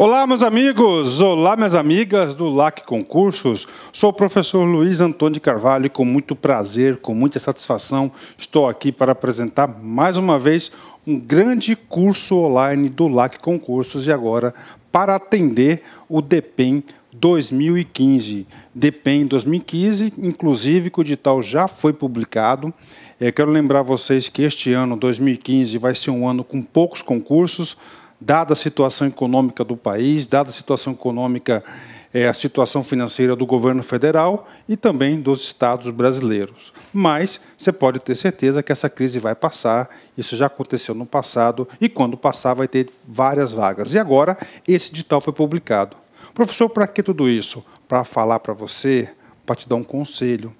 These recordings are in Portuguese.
Olá, meus amigos! Olá, minhas amigas do LAC Concursos. Sou o professor Luiz Antônio de Carvalho e com muito prazer, com muita satisfação, estou aqui para apresentar mais uma vez um grande curso online do LAC Concursos e agora para atender o DEPEN 2015. DEPEN 2015, inclusive, que o edital já foi publicado. Quero lembrar vocês que este ano, 2015, vai ser um ano com poucos concursos, dada a situação econômica do país, dada a situação econômica, a situação financeira do governo federal e também dos estados brasileiros. Mas você pode ter certeza que essa crise vai passar, isso já aconteceu no passado, e quando passar vai ter várias vagas. E agora esse edital foi publicado. Professor, para que tudo isso? Para falar para você, para te dar um conselho,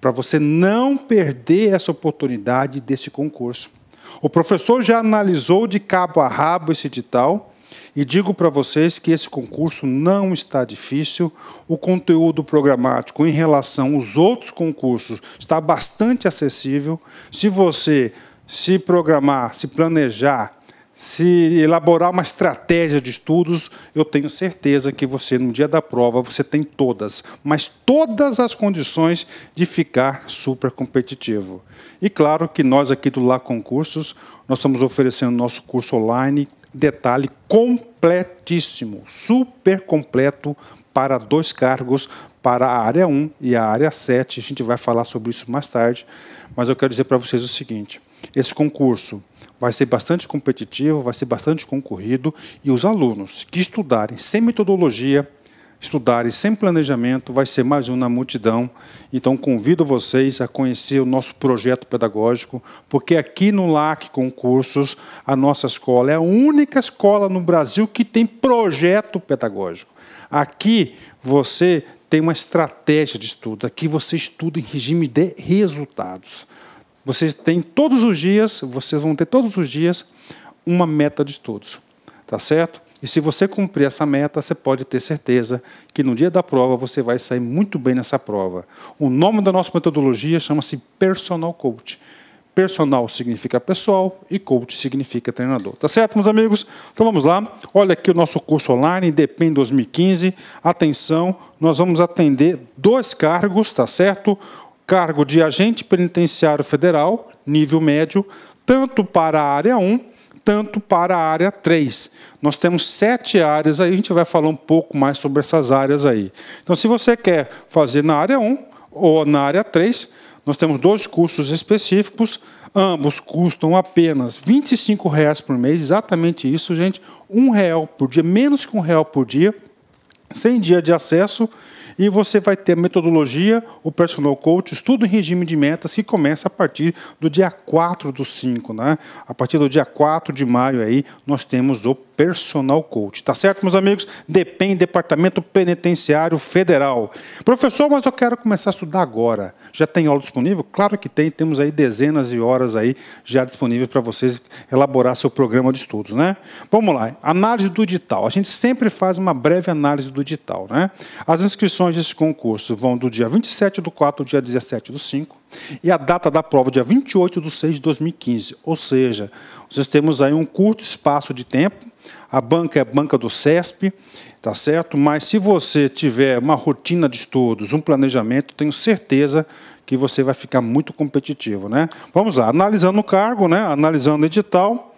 para você não perder essa oportunidade desse concurso. O professor já analisou de cabo a rabo esse edital e digo para vocês que esse concurso não está difícil. O conteúdo programático em relação aos outros concursos está bastante acessível. Se você se programar, se planejar, se elaborar uma estratégia de estudos, eu tenho certeza que você, no dia da prova, você tem todas, mas todas as condições de ficar super competitivo. E claro que nós aqui do LAC Concursos, nós estamos oferecendo nosso curso online, detalhe completíssimo, super completo, para 2 cargos, para a área 1 e a área 7. A gente vai falar sobre isso mais tarde, mas eu quero dizer para vocês o seguinte: esse concurso vai ser bastante competitivo, vai ser bastante concorrido, e os alunos que estudarem sem metodologia, estudarem sem planejamento, vai ser mais um na multidão. Então, convido vocês a conhecer o nosso projeto pedagógico, porque aqui no LAC Concursos, a nossa escola é a única escola no Brasil que tem projeto pedagógico. Aqui você tem uma estratégia de estudo, aqui você estuda em regime de resultados. Vocês têm todos os dias, vocês vão ter todos os dias uma meta de estudos, tá certo? E se você cumprir essa meta, você pode ter certeza que no dia da prova você vai sair muito bem nessa prova. O nome da nossa metodologia chama-se Personal Coach. Personal significa pessoal e coach significa treinador. Tá certo, meus amigos? Então vamos lá. Olha aqui o nosso curso online, DEPEN 2015. Atenção, nós vamos atender 2 cargos, tá certo? Cargo de Agente Penitenciário Federal, nível médio, tanto para a área 1, tanto para a área 3. Nós temos 7 áreas, aí a gente vai falar um pouco mais sobre essas áreas aí. Então, se você quer fazer na área 1 ou na área 3, nós temos 2 cursos específicos, ambos custam apenas R$ 25,00 por mês, exatamente isso, gente, R$ 1,00 por dia, menos que R$ 1,00 por dia, sem dia de acesso. E você vai ter a metodologia, o Personal Coach, estudo em regime de metas, que começa a partir do dia 4/5, né? A partir do dia 4 de maio, aí, nós temos o Personal Coach. Tá certo, meus amigos? DEPEN, Departamento Penitenciário Federal. Professor, mas eu quero começar a estudar agora. Já tem aula disponível? Claro que tem. Temos aí dezenas de horas aí já disponíveis para vocês elaborar seu programa de estudos, né? Vamos lá. Análise do edital. A gente sempre faz uma breve análise do edital, né? As inscrições desse concurso vão do dia 27/4 ao dia 17/5. E a data da prova, dia 28/6/2015. Ou seja, vocês temos aí um curto espaço de tempo. A banca é a banca do CESP, tá certo? Mas se você tiver uma rotina de estudos, um planejamento, tenho certeza que você vai ficar muito competitivo, né? Vamos lá, analisando o cargo, né? Analisando o edital,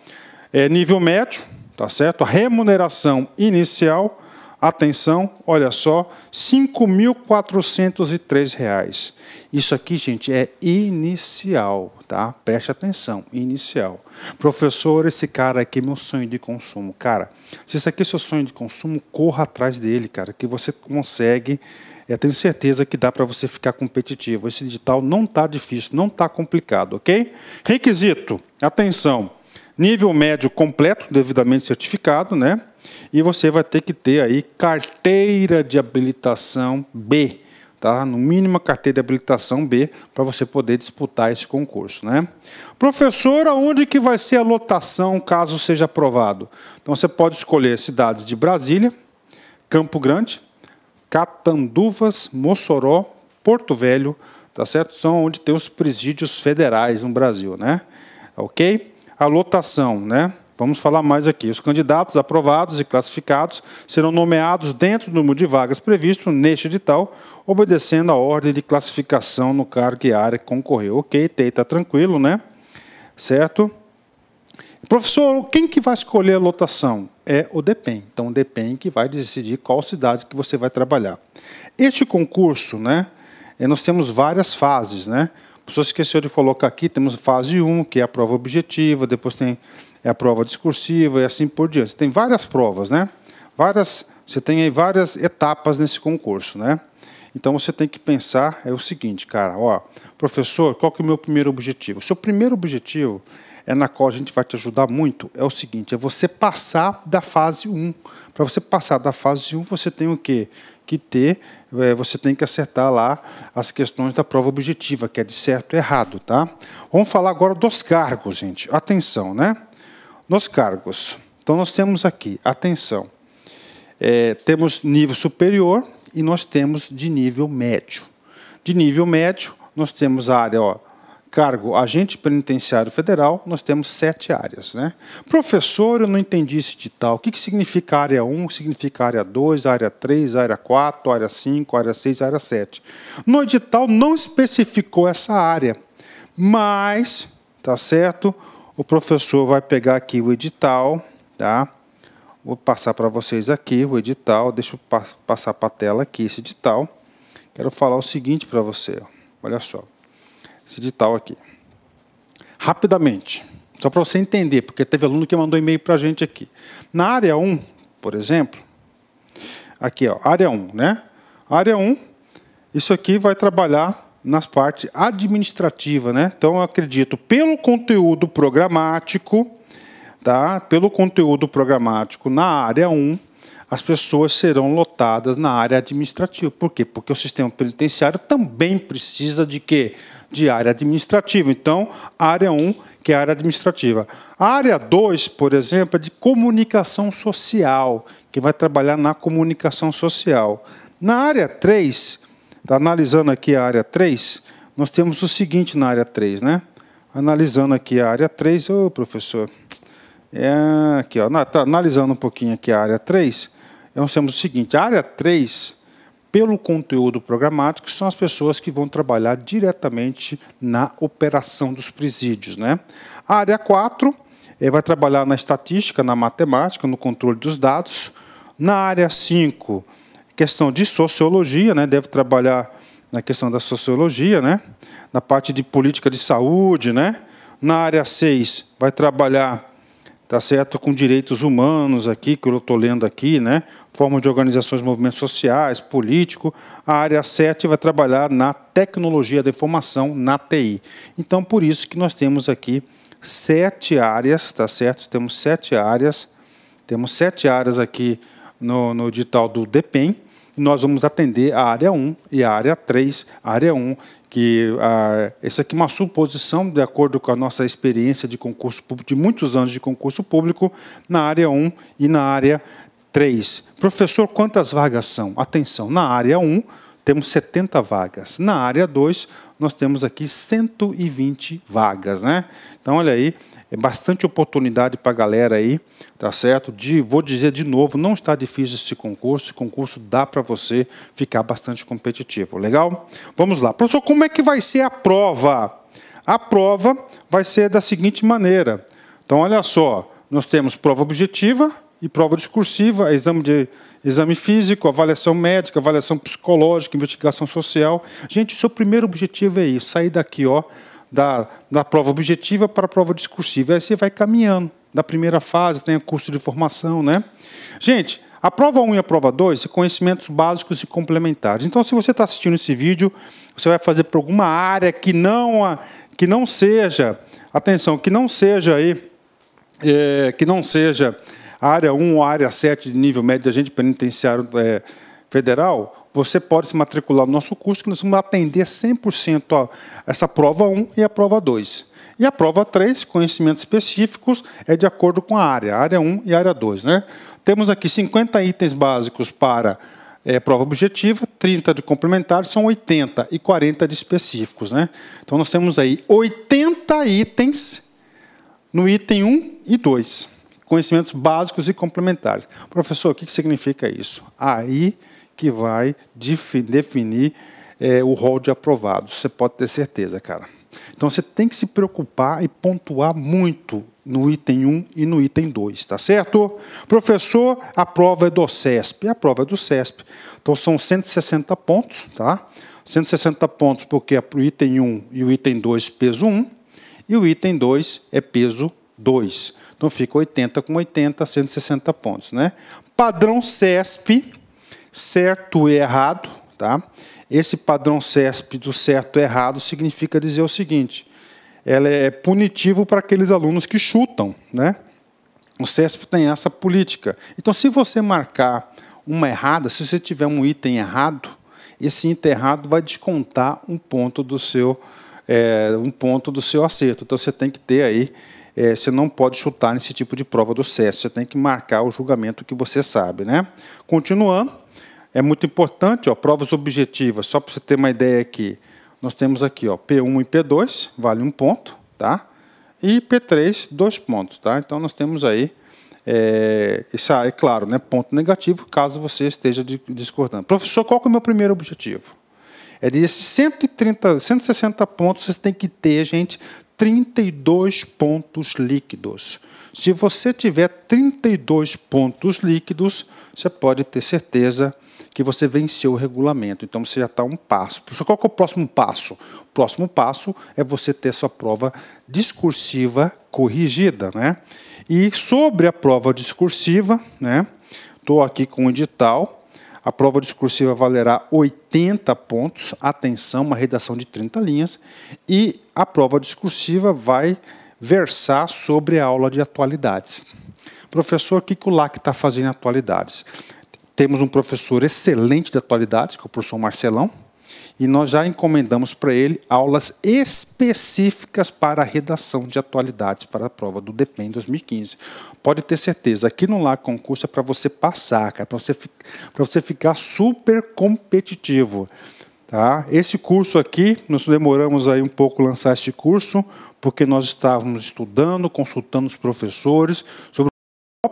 nível médio, tá certo? A remuneração inicial, atenção, olha só, R$ 5.403. Isso aqui, gente, é inicial, tá? Preste atenção, inicial. Professor, esse cara aqui é meu sonho de consumo. Cara, se isso aqui é seu sonho de consumo, corra atrás dele, cara, que você consegue. Eu tenho certeza que dá para você ficar competitivo. Esse edital não está difícil, não está complicado, ok? Requisito, atenção, nível médio completo, devidamente certificado, né? E você vai ter que ter aí carteira de habilitação B, tá? No mínimo carteira de habilitação B para você poder disputar esse concurso, né? Professor, aonde que vai ser a lotação caso seja aprovado? Então você pode escolher cidades de Brasília, Campo Grande, Catanduvas, Mossoró, Porto Velho, tá certo? São onde tem os presídios federais no Brasil, né? OK? A lotação, né? Vamos falar mais aqui. Os candidatos aprovados e classificados serão nomeados dentro do número de vagas previsto neste edital, obedecendo a ordem de classificação no cargo e área que concorreu. Ok, Tei, está tranquilo, né? Certo? Professor, quem que vai escolher a lotação? É o DEPEN. Então, o DEPEN que vai decidir qual cidade que você vai trabalhar. Este concurso, né, nós temos várias fases, né? A pessoa esqueceu de colocar aqui, temos fase 1, que é a prova objetiva, depois tem a prova discursiva e assim por diante. Você tem várias provas, né? Você tem aí várias etapas nesse concurso, né? Então você tem que pensar é o seguinte, cara, ó, professor, qual que é o meu primeiro objetivo? O seu primeiro objetivo, na qual a gente vai te ajudar muito, é o seguinte, é você passar da fase 1. Para você passar da fase 1, você tem o quê? Você tem que acertar lá as questões da prova objetiva, que é de certo e errado, tá? Vamos falar agora dos cargos, gente. Atenção, né? Nos cargos. Então, nós temos aqui, atenção, temos nível superior e nós temos de nível médio. De nível médio, nós temos a área, ó, cargo Agente Penitenciário Federal, nós temos 7 áreas, né? Professor, eu não entendi esse edital. O que significa área 1? Significa área 2, área 3, área 4, área 5, área 6, área 7. No edital não especificou essa área, mas, tá certo? O professor vai pegar aqui o edital, tá? Vou passar para vocês aqui o edital, deixa eu passar para a tela aqui esse edital. Quero falar o seguinte para você, olha só. Esse edital aqui. Rapidamente, só para você entender, porque teve aluno que mandou e-mail para a gente aqui. Na área 1, por exemplo, aqui, ó, área 1, né? Área 1, isso aqui vai trabalhar nas partes administrativas, né? Então, eu acredito, pelo conteúdo programático, tá? Pelo conteúdo programático na área 1, as pessoas serão lotadas na área administrativa. Por quê? Porque o sistema penitenciário também precisa de quê? De área administrativa. Então, área 1, que é a área administrativa. A área 2, por exemplo, é de comunicação social, que vai trabalhar na comunicação social. Na área 3, tá analisando aqui a área 3, nós temos o seguinte na área 3, né? Analisando aqui a área 3, ô professor, aqui, ó, tá analisando um pouquinho aqui a área 3, nós temos o seguinte, a área 3, pelo conteúdo programático, são as pessoas que vão trabalhar diretamente na operação dos presídios, né? A área 4 vai trabalhar na estatística, na matemática, no controle dos dados. Na área 5, questão de sociologia, né? Deve trabalhar na questão da sociologia, né? Na parte de política de saúde, né? Na área 6, vai trabalhar, tá certo, com direitos humanos aqui, que eu estou lendo aqui, né? Forma de organizações, movimentos sociais, político. A área 7 vai trabalhar na tecnologia da informação, na TI. Então, por isso que nós temos aqui 7 áreas, tá certo? Temos 7 áreas. Temos 7 áreas aqui no edital do DEPEN. E nós vamos atender a área 1 e a área 3, a área 1, que essa aqui é uma suposição, de acordo com a nossa experiência de concurso público, de muitos anos de concurso público, na área 1 e na área 3. Professor, quantas vagas são? Atenção, na área 1 temos 70 vagas, na área 2 nós temos aqui 120 vagas, né? Então, olha aí, é bastante oportunidade para a galera aí, tá certo? Vou dizer de novo, não está difícil esse concurso dá para você ficar bastante competitivo, legal? Vamos lá. Professor, como é que vai ser a prova? A prova vai ser da seguinte maneira. Então, olha só, nós temos prova objetiva e prova discursiva, exame físico, avaliação médica, avaliação psicológica, investigação social. Gente, o seu primeiro objetivo é isso, sair daqui, ó, da prova objetiva para a prova discursiva. Aí você vai caminhando. Da primeira fase tem o curso de formação, né? Gente, a prova 1 e a prova 2 são conhecimentos básicos e complementares. Então, se você está assistindo esse vídeo, você vai fazer para alguma área que não seja a área 1 ou a área 7 de nível médio de agente penitenciário federal. Você pode se matricular no nosso curso, que nós vamos atender 100% a essa prova 1 e a prova 2. E a prova 3, conhecimentos específicos, é de acordo com a área 1 e a área 2. Né? Temos aqui 50 itens básicos para prova objetiva, 30 de complementares, são 80 e 40 de específicos. Né? Então, nós temos aí 80 itens no item 1 e 2. conhecimentos básicos e complementares. Professor, o que significa isso? Aí que vai definir o rol de aprovados. Você pode ter certeza, cara. Então, você tem que se preocupar e pontuar muito no item 1 e no item 2, tá certo? Professor, a prova é do CESP. A prova é do CESP. Então, são 160 pontos, tá? 160 pontos porque é para o item 1 e o item 2, peso 1. E o item 2 é peso 2. Então, fica 80 com 80, 160 pontos, né? Padrão CESP, certo e errado, tá? Esse padrão CESP do certo e errado significa dizer o seguinte: ela é punitivo para aqueles alunos que chutam, né? O CESP tem essa política. Então, se você marcar uma errada, se você tiver um item errado, esse item errado vai descontar um ponto do seu acerto. Então, você tem que ter aí, você não pode chutar nesse tipo de prova do CESP. Você tem que marcar o julgamento que você sabe, né? Continuando, é muito importante, ó, provas objetivas. Só para você ter uma ideia aqui. Nós temos aqui, ó, P1 e P2, vale 1 ponto, tá? E P3, 2 pontos, tá? Então, nós temos aí, isso é claro, né, ponto negativo, caso você esteja discordando. Professor, qual que é o meu primeiro objetivo? É desses 160 pontos, você tem que ter, gente, 32 pontos líquidos. Se você tiver 32 pontos líquidos, você pode ter certeza que você venceu o regulamento. Então, você já está um passo. Qual que é o próximo passo? O próximo passo é você ter sua prova discursiva corrigida, né? E sobre a prova discursiva, né? Estou aqui com o edital. A prova discursiva valerá 80 pontos. Atenção, uma redação de 30 linhas. E a prova discursiva vai versar sobre a aula de atualidades. Professor, o que o LAC está fazendo em atualidades? Temos um professor excelente de atualidades, que é o professor Marcelão, e nós já encomendamos para ele aulas específicas para a redação de atualidades para a prova do DEPEN 2015. Pode ter certeza, aqui no LAC Concursos é para você passar, é para você ficar super competitivo. Tá? Esse curso aqui, nós demoramos aí um pouco a lançar esse curso, porque nós estávamos estudando, consultando os professores sobre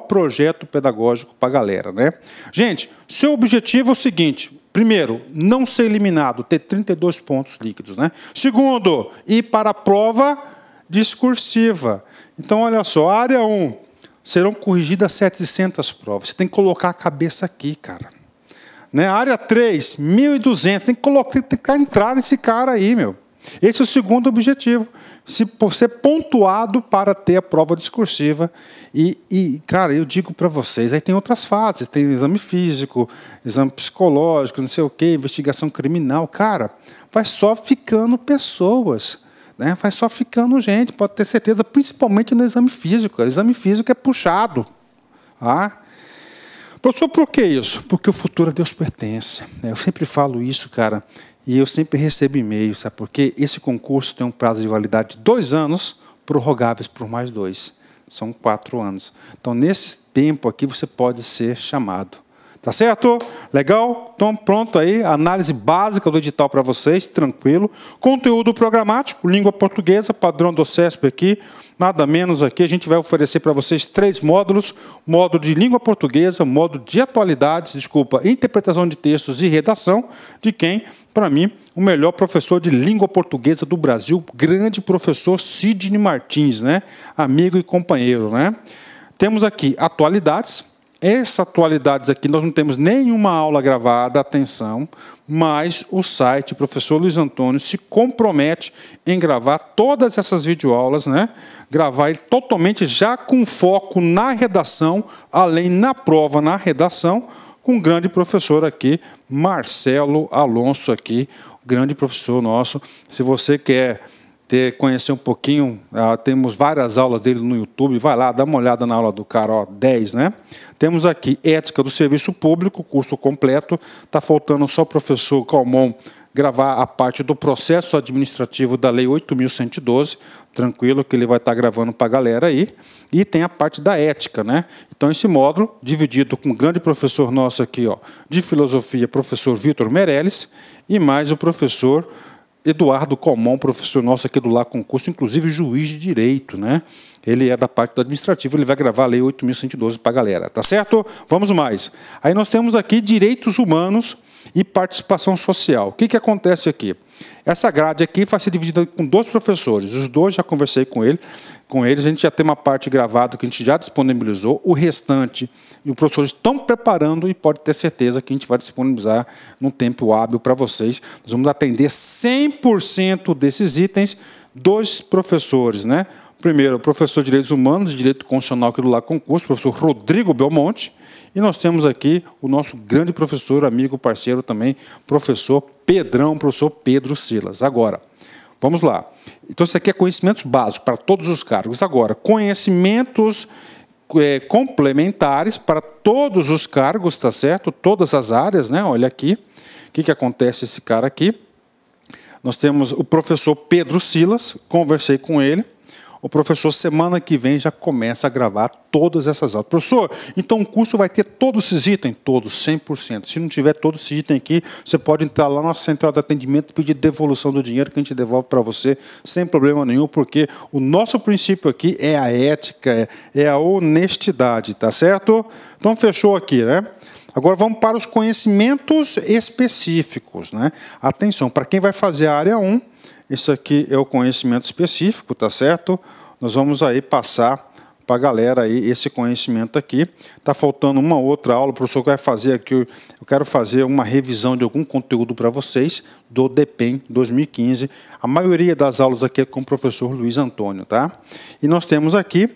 projeto pedagógico para a galera, né? Gente, seu objetivo é o seguinte: primeiro, não ser eliminado, ter 32 pontos líquidos, né? Segundo, ir para a prova discursiva. Então, olha só, área 1, serão corrigidas 700 provas. Você tem que colocar a cabeça aqui, cara. Né? Área 3, 1.200. Tem que colocar, tem que entrar nesse cara aí, meu. Esse é o segundo objetivo, ser pontuado para ter a prova discursiva. E cara, eu digo para vocês, aí tem outras fases, tem exame físico, exame psicológico, não sei o quê, investigação criminal. Cara, vai só ficando pessoas, né? Vai só ficando gente, pode ter certeza, principalmente no exame físico. O exame físico é puxado. Tá? Professor, por que isso? Porque o futuro a Deus pertence. Eu sempre falo isso, cara. E eu sempre recebo e-mail, sabe por quê? Esse concurso tem um prazo de validade de 2 anos, prorrogáveis por mais 2. São 4 anos. Então, nesse tempo aqui, você pode ser chamado. Tá certo? Legal? Então, pronto aí. Análise básica do edital para vocês, tranquilo. Conteúdo programático, língua portuguesa, padrão do CESP aqui. Nada menos aqui. A gente vai oferecer para vocês 3 módulos. Módulo de língua portuguesa, módulo de atualidades, interpretação de textos e redação. De quem, para mim, o melhor professor de língua portuguesa do Brasil, grande professor Sidney Martins, né? Amigo e companheiro, né? Temos aqui atualidades. Essas atualidades aqui, nós não temos nenhuma aula gravada, atenção, mas o site, o professor Luiz Antônio, se compromete em gravar todas essas videoaulas, né? Gravar ele totalmente já com foco na redação, além na prova na redação, com o grande professor aqui, Marcelo Alonso, aqui, grande professor nosso. Se você quer conhecer um pouquinho, temos várias aulas dele no YouTube, vai lá, dá uma olhada na aula do cara, ó, 10, né? Temos aqui Ética do Serviço Público, curso completo, está faltando só o professor Calmon gravar a parte do processo administrativo da Lei 8.112, tranquilo, que ele vai estar gravando para a galera aí, e tem a parte da ética, né? Então, esse módulo, dividido com o grande professor nosso aqui, ó, de filosofia, professor Vitor Meirelles, e mais o professor Eduardo Calmon, professor nosso aqui do LAC Concursos, inclusive juiz de direito, né? Ele é da parte do administrativo, ele vai gravar a lei 8.112 para a galera, tá certo? Vamos mais. Aí nós temos aqui direitos humanos e participação social. O que que acontece aqui? Essa grade aqui vai ser dividida com dois professores. Os dois já conversei com eles, a gente já tem uma parte gravada que a gente já disponibilizou, o restante e os professores estão preparando e pode ter certeza que a gente vai disponibilizar num tempo hábil para vocês. Nós vamos atender 100% desses itens, dois professores, né? Primeiro, o professor de Direitos Humanos e Direito Constitucional aqui do LAC Concursos, professor Rodrigo Belmonte. E nós temos aqui o nosso grande professor, amigo, parceiro também, professor Pedrão, professor Pedro Silas. Agora, vamos lá. Então, isso aqui é conhecimentos básicos para todos os cargos. Agora, conhecimentos complementares para todos os cargos, tá certo? Todas as áreas, né? Olha aqui. O que que acontece esse cara aqui? Nós temos o professor Pedro Silas, conversei com ele. O professor, semana que vem, já começa a gravar todas essas aulas. Professor, então o curso vai ter todos esses itens? Todos, 100%. Se não tiver todos esses itens aqui, você pode entrar lá na nossa central de atendimento e pedir devolução do dinheiro que a gente devolve para você sem problema nenhum, porque o nosso princípio aqui é a ética, é a honestidade, tá certo? Então, fechou aqui, né? Agora vamos para os conhecimentos específicos, né? Atenção, para quem vai fazer a área 1, isso aqui é o conhecimento específico, tá certo? Nós vamos aí passar para a galera aí esse conhecimento aqui. Tá faltando uma outra aula, o professor vai fazer aqui, eu quero fazer uma revisão de algum conteúdo para vocês do DEPEN 2015. A maioria das aulas aqui é com o professor Luiz Antônio, tá? E nós temos aqui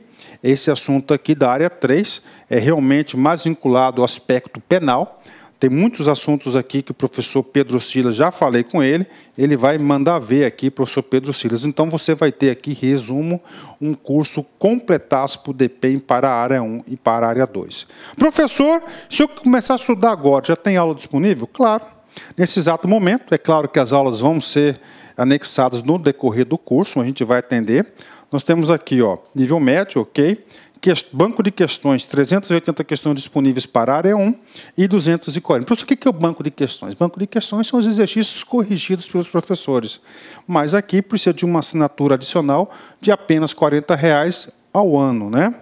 esse assunto aqui da área 3, é realmente mais vinculado ao aspecto penal. Tem muitos assuntos aqui que o professor Pedro Silas, já falei com ele, ele vai mandar ver aqui, professor Pedro Silas. Então, você vai ter aqui, resumo, um curso completaço para o DEPEN para a área 1 e para a área 2. Professor, se eu começar a estudar agora, já tem aula disponível? Claro. Nesse exato momento, é claro que as aulas vão ser anexadas no decorrer do curso, a gente vai atender. Nós temos aqui, ó, nível médio, ok? Banco de questões, 380 questões disponíveis para a área 1 e 240. Professor, o que é o banco de questões? Banco de questões são os exercícios corrigidos pelos professores, mas aqui precisa de uma assinatura adicional de apenas R$40 ao ano, né?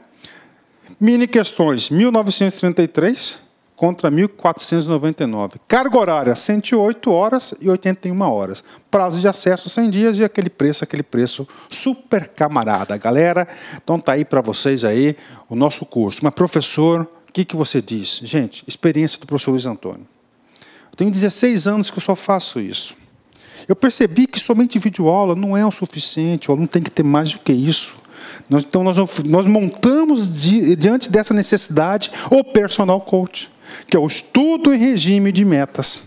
Mini questões, 1933 contra 1499. Carga horária, 108 horas e 81 horas. Prazo de acesso, 100 dias e aquele preço super camarada, galera. Então tá aí para vocês aí o nosso curso. Mas professor, o que que você diz? Gente, experiência do professor Luiz Antônio. Eu tenho 16 anos que eu só faço isso. Eu percebi que somente videoaula não é o suficiente, o aluno tem que ter mais do que isso. Então nós montamos diante dessa necessidade o personal coach, que é o estudo em regime de metas.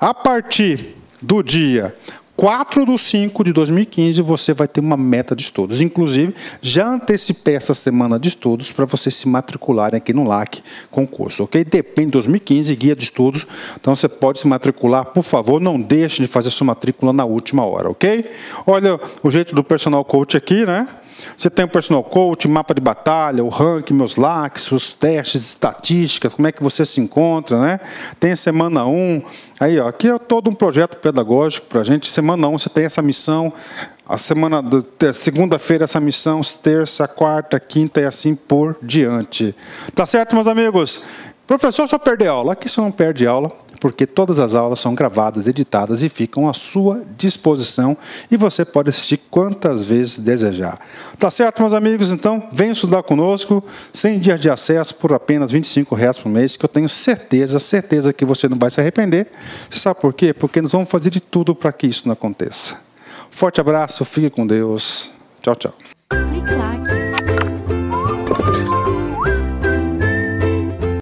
A partir do dia 4/5/2015, você vai ter uma meta de estudos. Inclusive, já antecipei essa semana de estudos para vocês se matricularem aqui no LAC Concurso, ok? DEPEN 2015, guia de estudos. Então, você pode se matricular, por favor, não deixe de fazer sua matrícula na última hora, ok? Olha o jeito do personal coach aqui, né? Você tem o personal coach, mapa de batalha, o ranking, meus LACs, os testes, estatísticas, como é que você se encontra, né? Tem a semana 1, aí, ó, aqui é todo um projeto pedagógico para a gente. Semana 1 você tem essa missão, a semana segunda-feira essa missão, terça, quarta, quinta e assim por diante. Tá certo, meus amigos? Professor, só perder aula. Aqui você não perde aula, porque todas as aulas são gravadas, editadas e ficam à sua disposição e você pode assistir quantas vezes desejar. Tá certo, meus amigos? Então, venham estudar conosco, 100 dias de acesso por apenas R$25 por mês, que eu tenho certeza que você não vai se arrepender. Você sabe por quê? Porque nós vamos fazer de tudo para que isso não aconteça. Forte abraço, fique com Deus. Tchau, tchau.